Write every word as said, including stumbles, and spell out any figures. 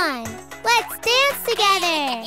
on! Let's dance together!